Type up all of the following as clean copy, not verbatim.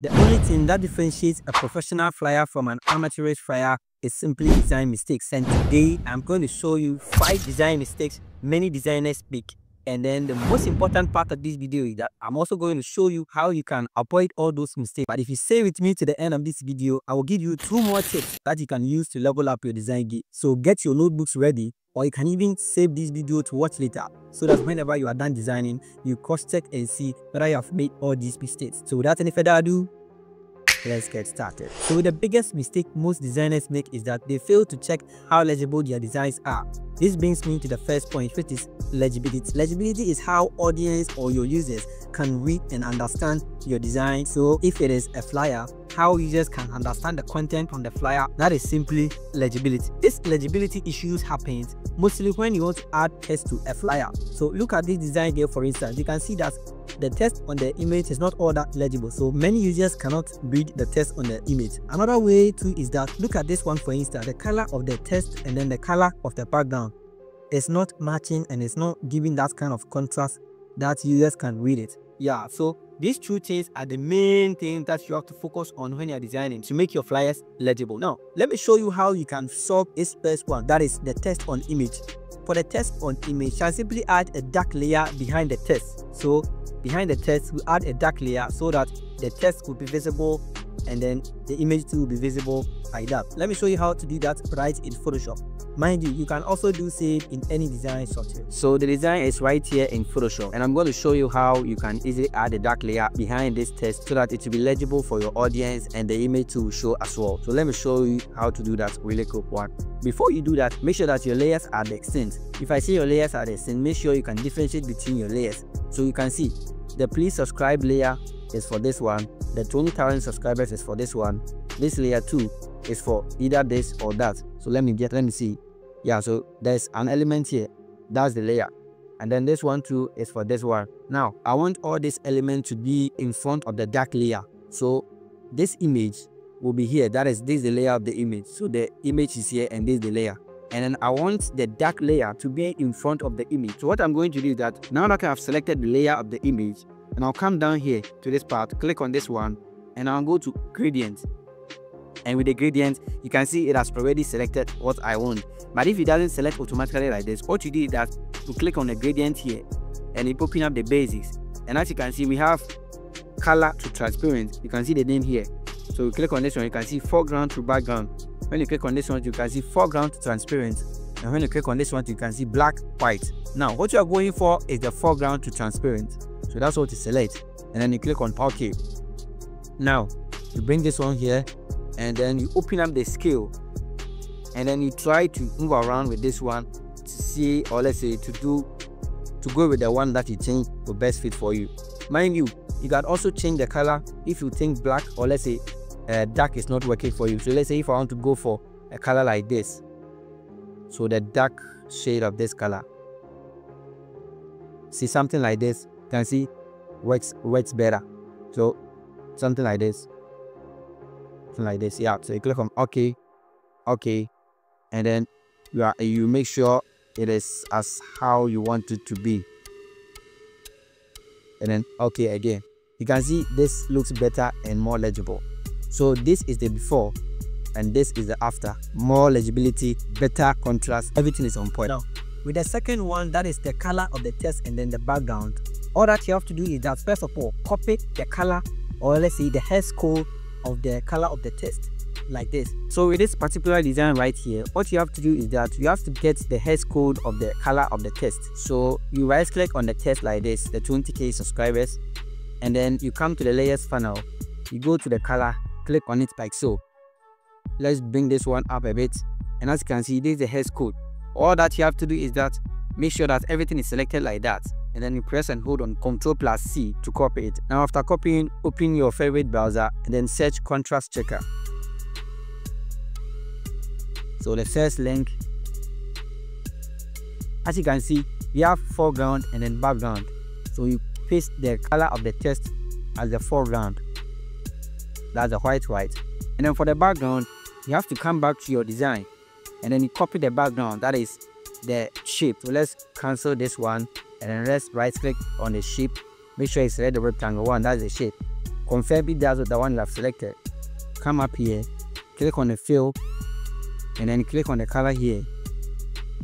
The only thing that differentiates a professional flyer from an amateurish flyer is simply design mistakes. And today I'm going to show you 5 design mistakes many designers make. And then the most important part of this video is that I'm also going to show you how you can avoid all those mistakes. But if you stay with me to the end of this video, I will give you 2 more tips that you can use to level up your design game. So get your notebooks ready, or you can even save this video to watch later, so that whenever you are done designing, you cross-check and see whether you have made all these mistakes. So without any further ado, let's get started. So the biggest mistake most designers make is that they fail to check how legible their designs are. This brings me to the first point, which is legibility. Legibility is how audience or your users can read and understand your design. So if it is a flyer, how users can understand the content on the flyer, that is simply legibility. This legibility issues happens mostly when you want to add text to a flyer. So look at this design here, for instance. You can see that the text on the image is not all that legible, so many users cannot read the text on the image. Another way too is that, look at this one, for instance. The color of the text and then the color of the background is not matching, and it's not giving that kind of contrast that users can read it. Yeah, so these 2 things are the main thing that you have to focus on when you're designing to make your flyers legible. Now let me show you how you can solve this first one, that is the text on image. For the text on image, I simply add a dark layer behind the text. So behind the text, we add a dark layer so that the text will be visible, and then the image too will be visible like that. Let me show you how to do that right in Photoshop. Mind you, you can also do same in any design software. So the design is right here in Photoshop, and I'm going to show you how you can easily add a dark layer behind this text so that it will be legible for your audience and the image too will show as well. So let me show you how to do that really quick one. Before you do that, make sure that your layers are distinct. If I say your layers are distinct, make sure you can differentiate between your layers. So you can see the please subscribe layer is for this one, the 20,000 subscribers is for this one, this layer too is for either this or that. So let me see. Yeah, so there's an element here, that's the layer, and then this one too is for this one. Now I want all this element to be in front of the dark layer, so this image will be here. That is, this is the layer of the image, so the image is here and this is the layer. And then I want the dark layer to be in front of the image. So what I'm going to do is that, now that I have selected the layer of the image, and I'll come down here to this part, click on this one, and I'll go to gradient. And with the gradient, you can see it has already selected what I want. But if it doesn't select automatically like this, what you do is that you click on the gradient here, and it opens up the basics. And as you can see, we have color to transparent. You can see the name here. So you click on this one, you can see foreground to background. When you click on this one, you can see foreground to transparent, and when you click on this one, you can see black, white. Now what you are going for is the foreground to transparent, so that's what you select, and then you click on OK. Now you bring this one here, and then you open up the scale, and then you try to move around with this one to see, or let's say to go with the one that you think will best fit for you. Mind you, you can also change the color if you think black, or let's say dark is not working for you. So let's say if I want to go for a color like this, so the dark shade of this color, see, something like this, you can see works better. So something like this, something like this. Yeah, so you click on OK, and then you make sure it is as how you want it to be, and then OK again. You can see this looks better and more legible. So this is the before, and this is the after. More legibility, better contrast, everything is on point. Now, with the second one, that is the color of the text and then the background. All that you have to do is that, first of all, copy the color, or let's say the hash code of the color of the text, like this. So with this particular design right here, what you have to do is that you have to get the hash code of the color of the text. So you right click on the text like this, the 20K subscribers, and then you come to the layers funnel, you go to the color, click on it like so. Let's bring this one up a bit, and as you can see, this is the hash code. All that you have to do is that make sure that everything is selected like that, and then you press and hold on Ctrl+C to copy it. Now after copying, open your favorite browser and then search contrast checker. So the first link, as you can see, we have foreground and then background. So you paste the color of the text as the foreground, that's a white, and then for the background, you have to come back to your design, and then you copy the background, that is the shape. So let's cancel this one, and then let's right click on the shape, make sure it's red rectangle one, that's the shape. confirm if that's the one you have selected. Come up here, click on the fill, and then click on the color here.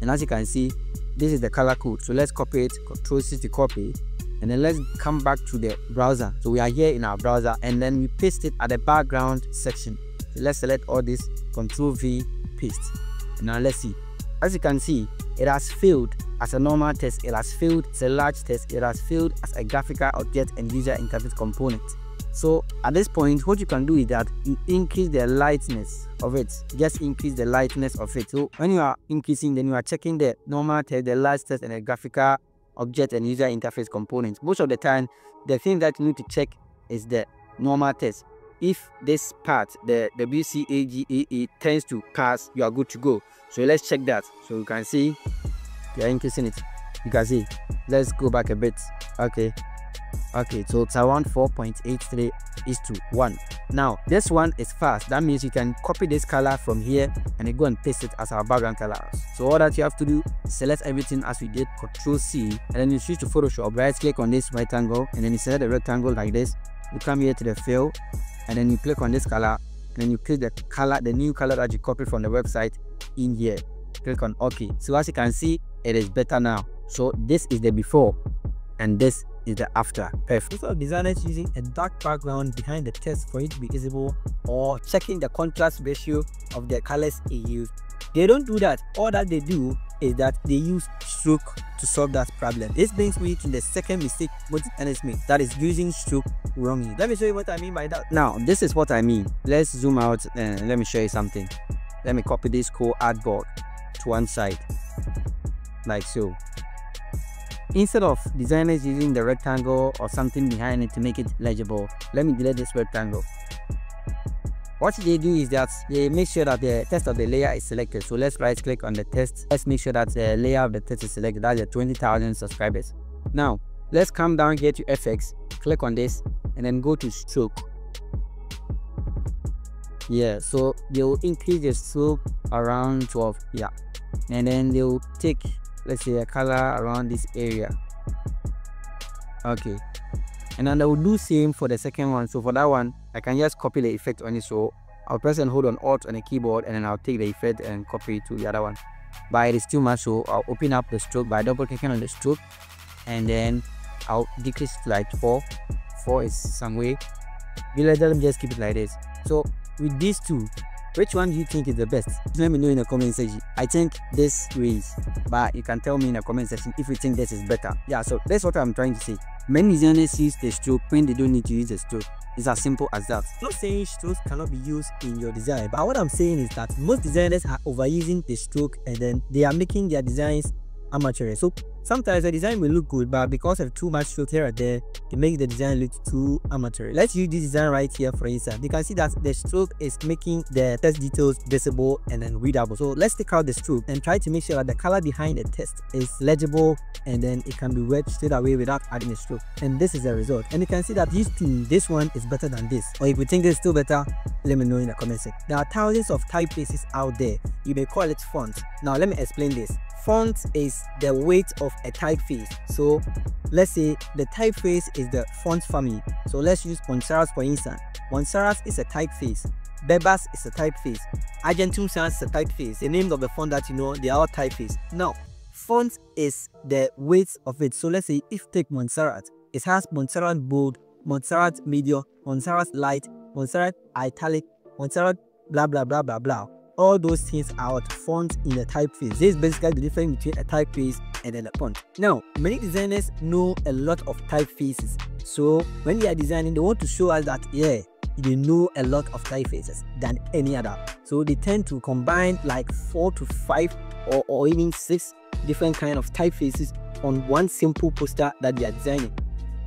And as you can see, this is the color code. So let's copy it, Ctrl+C to copy, and then let's come back to the browser. So we are here in our browser, and then we paste it at the background section. So let's select all this, Ctrl+V, paste. And now let's see. As you can see, it has failed as a normal text, it has failed as a large text, it has failed as a graphical object and user interface component. So at this point, what you can do is that you increase the lightness of it. Just increase the lightness of it. So when you are increasing, then you are checking the normal text, the large text, and the graphical object and user interface components. Most of the time, the thing that you need to check is the normal text. If this part, the WCAGEE, tends to pass, you are good to go. So let's check that. So you can see, you are increasing it. You can see, let's go back a bit. Okay, so it's around 4.83:1. Now this one is fast. That means you can copy this color from here and you go and paste it as our background color. So all that you have to do, select everything as we did, Ctrl+C, and then you switch to Photoshop. Right click on this rectangle, and then you select the rectangle like this. You come here to the fill, and then you click on this color, and then you click the color, the new color that you copied from the website in here. Click on OK. So as you can see, it is better now. So this is the before, and this is the after. Perfect. Instead of designers using a dark background behind the text for it to be visible, or checking the contrast ratio of the colors they use, they don't do that. All that they do is that they use stroke to solve that problem. This brings me to the second mistake most designers make, that is using stroke wrongly. Let me show you what I mean by that. Now this is what I mean. Let's zoom out and let me show you something. Let me copy this core artboard to one side like so. Instead of designers using the rectangle or something behind it to make it legible, let me delete this rectangle. What they do is that they make sure that the text of the layer is selected. So let's right click on the text. Let's make sure that the layer of the text is selected. That's the 20,000 subscribers. Now let's come down here to FX, click on this, and then go to stroke. Yeah, so they will increase the stroke around 12. Yeah, and then they will take, let's say, a color around this area. Okay, and then I will do same for the second one. So for that one, I can just copy the effect on it. So I'll press and hold on Alt on the keyboard, and then I'll take the effect and copy it to the other one. But it is too much, so I'll open up the stroke by double clicking on the stroke, and then I'll decrease it like 4 is some way. You let them just keep it like this. So with these two, which one do you think is the best? Let me know in the comment section. I think this wins, but you can tell me in the comment section if you think this is better. Yeah, so that's what I'm trying to say. Many designers use the stroke when they don't need to use the stroke. It's as simple as that. I'm not saying strokes cannot be used in your design, but what I'm saying is that most designers are overusing the stroke, and then they are making their designs amateurish. So sometimes the design will look good, but because of too much stroke here and there, it makes the design look too amateurish. Let's use this design right here for instance. You can see that the stroke is making the text details visible and then readable. So let's take out the stroke and try to make sure that the color behind the text is legible, and then it can be read straight away without adding a stroke. And this is the result. And you can see that these two, this one is better than this. Or if you think this is still better, let me know in the comment section. There are thousands of typefaces out there. You may call it font. Now let me explain this. Font is the weight of a typeface. So let's say the typeface is the font family. So let's use Ponsaras for instance. Ponsaras is a typeface. Bebas is a typeface. Argentum Sans is a typeface. The names of the font that you know, they are all typeface. Now, font is the weight of it. So let's say if take Montserrat, it has Montserrat bold, Montserrat medium, Montserrat light, Montserrat italic, Montserrat blah blah blah blah blah. All those things are what fonts in the typeface. This is basically the difference between a typeface and then a font. Now, many designers know a lot of typefaces. So when they are designing, they want to show us that, yeah, they know a lot of typefaces than any other. So they tend to combine like 4 to 5 or even 6 different kind of typefaces on one simple poster that they are designing,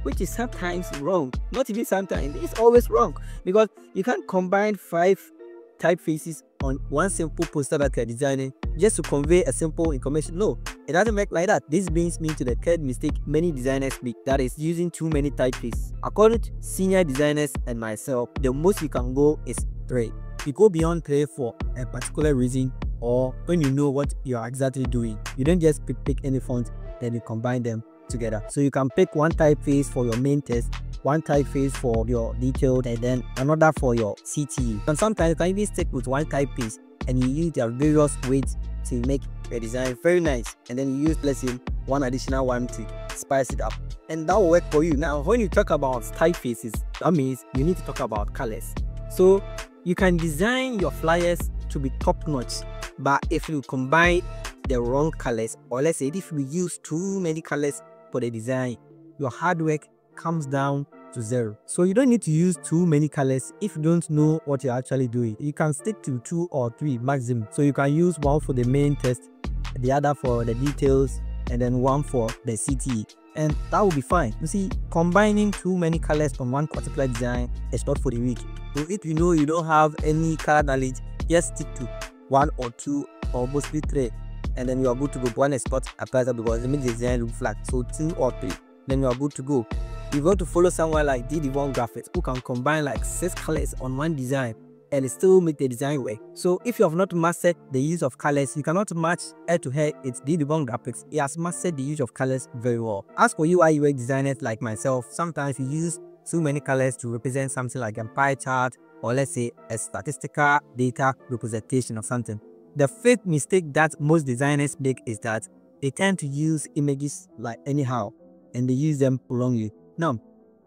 which is sometimes wrong. Not even sometimes, it's always wrong, because you can't combine 5 typefaces on one simple poster that you're designing just to convey a simple information. No, it doesn't work like that. This brings me to the third mistake many designers make, that is using too many typefaces. According to senior designers and myself, the most you can go is 3. You go beyond 3 for a particular reason, or when you know what you are exactly doing. You don't just pick any font, then you combine them together. So you can pick one typeface for your main text, one typeface for your detailed and then another for your CTE. And sometimes you can even stick with one typeface and you use their various weights to make your design very nice, and then you use, let's say, one additional one to spice it up, and that will work for you. Now when you talk about typefaces, that means you need to talk about colors. So you can design your flyers to be top-notch, but if you combine the wrong colors, or let's say if you use too many colors for the design, your hard work comes down to zero. So you don't need to use too many colors if you don't know what you're actually doing. You can stick to 2 or 3 maximum. So you can use one for the main test, the other for the details, and then one for the CTE, and that will be fine. You see, combining too many colors on one particular design is not for the weak. So if you know you don't have any color knowledge, just stick to 1 or 2 or mostly 3, and then you are good to go. 1 is not advisable because it makes the design look flat. So 2 or 3, then you are good to go. If you want to follow someone like DD1 Graphics, who can combine like 6 colors on one design and still make the design work. So if you have not mastered the use of colors, you cannot match head to head. It's DD1 Graphics. He has mastered the use of colors very well. As for UI/UX designers like myself, sometimes you use too many colors to represent something like a pie chart, or let's say a statistical data representation of something. The fifth mistake that most designers make is that they tend to use images like anyhow, and they use them wrongly. Now,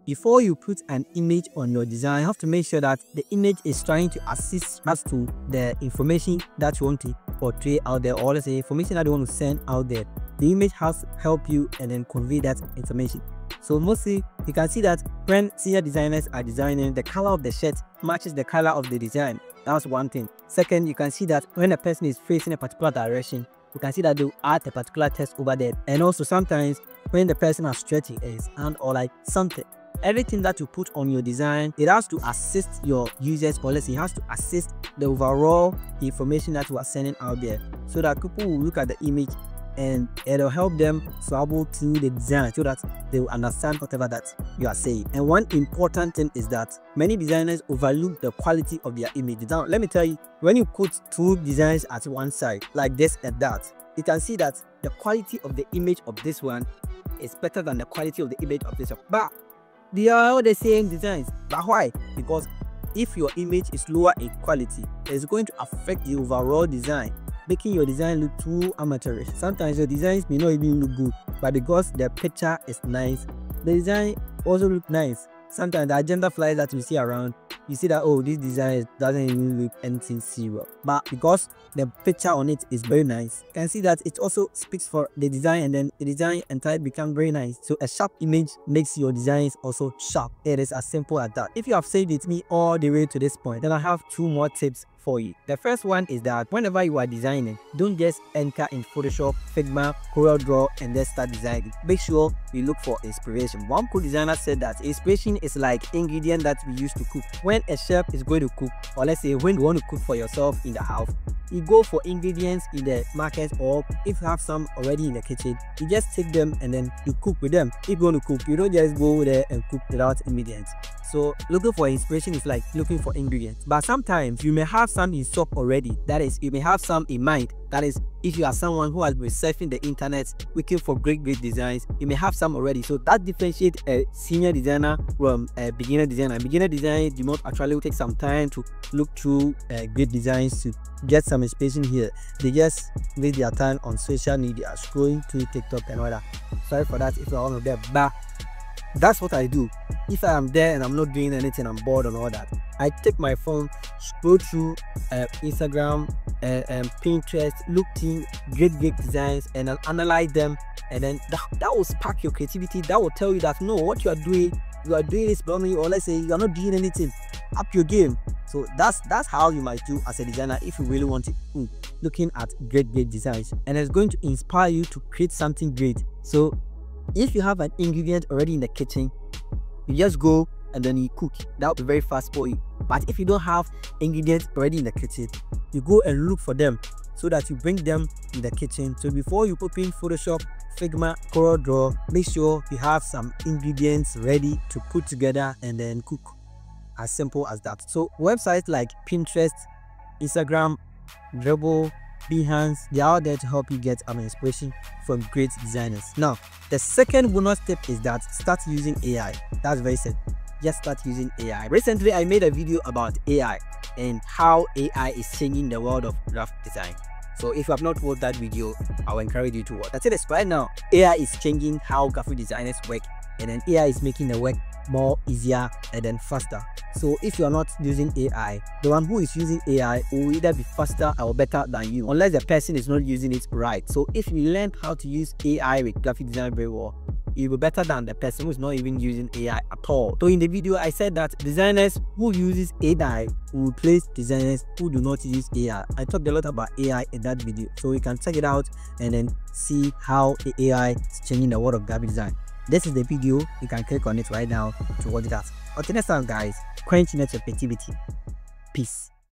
before you put an image on your design, you have to make sure that the image is trying to assist as to the information that you want to portray out there, or let's say information that you want to send out there. The image has to help you and then convey that information. So mostly, you can see that when senior designers are designing, the color of the shirt matches the color of the design. That's one thing. Second, you can see that when a person is facing a particular direction, you can see that they'll add a particular text over there. And also sometimes when the person is stretching his hand or like something, everything that you put on your design, it has to assist your users' policy. It has to assist the overall information that you are sending out there, so that people will look at the image and it'll help them travel to the design so that they will understand whatever that you are saying. And one important thing is that many designers overlook the quality of their image. Now, let me tell you, when you put 2 designs at one side, like this and that, you can see that the quality of the image of this one is better than the quality of the image of this one. But they are all the same designs. But why? Because if your image is lower in quality, it's going to affect the overall design, making your design look too amateurish. Sometimes your designs may not even look good, but because the picture is nice, the design also looks nice. Sometimes the agenda flyers that you see around, you see that, oh, this design doesn't even look anything serious. But because the picture on it is very nice, you can see that it also speaks for the design, and then the design entirely becomes very nice. So a sharp image makes your designs also sharp. It is as simple as that. If you have stayed with me all the way to this point, then I have 2 more tips for you. The first one is that whenever you are designing, don't just enter in Photoshop, Figma, CorelDRAW and then start designing. Make sure you look for inspiration. One cool designer said that inspiration is like ingredient that we use to cook. When a chef is going to cook, or let's say when you want to cook for yourself in the house, you go for ingredients in the market, or if you have some already in the kitchen, you just take them and then you cook with them. If you want to cook, you don't just go there and cook without ingredients. So looking for inspiration is like looking for ingredients. But sometimes you may have some in stock already. That is, you may have some in mind. That is, if you are someone who has been surfing the internet looking for great designs, you may have some already. So that differentiates a senior designer from a beginner designer. Beginner design, you must actually take some time to look through great designs to get some inspiration here. They just waste their time on social media, scrolling through TikTok and all that. Sorry for that if you are one of them, but that's what I do. If I am there and I'm not doing anything, I'm bored and all that, I take my phone, scroll through Instagram and Pinterest, look in great designs and I'll analyze them, and then that will spark your creativity. That will tell you that, no, what you are doing is wrong, or let's say you are not doing anything. Up your game. So that's how you might do as a designer if you really want to looking at great designs, and it's going to inspire you to create something great. So if you have an ingredient already in the kitchen, you just go and then you cook. That will be very fast for you. But if you don't have ingredients already in the kitchen, you go and look for them so that you bring them in the kitchen. So before you pop in Photoshop, Figma, CorelDRAW, make sure you have some ingredients ready to put together and then cook. As simple as that. So websites like Pinterest, Instagram, Dribbble, Behance, they are there to help you get inspiration from great designers. Now, the second bonus tip is that start using AI. That's very simple. Just start using AI. Recently, I made a video about AI and how AI is changing the world of graphic design. So if you have not watched that video, I will encourage you to watch. That's it right now. AI is changing how graphic designers work, and then AI is making the work more easier and then faster. So if you are not using AI, the one who is using AI will either be faster or better than you, unless the person is not using it right. So if you learn how to use AI with graphic design very well, you'll be better than the person who is not even using AI at all. So in the video, I said that designers who uses AI will replace designers who do not use AI. I talked a lot about AI in that video, so you can check it out and then see how AI is changing the world of graphic design. This is the video. You can click on it right now to watch that. Until next time, guys, quench your creativity. Peace.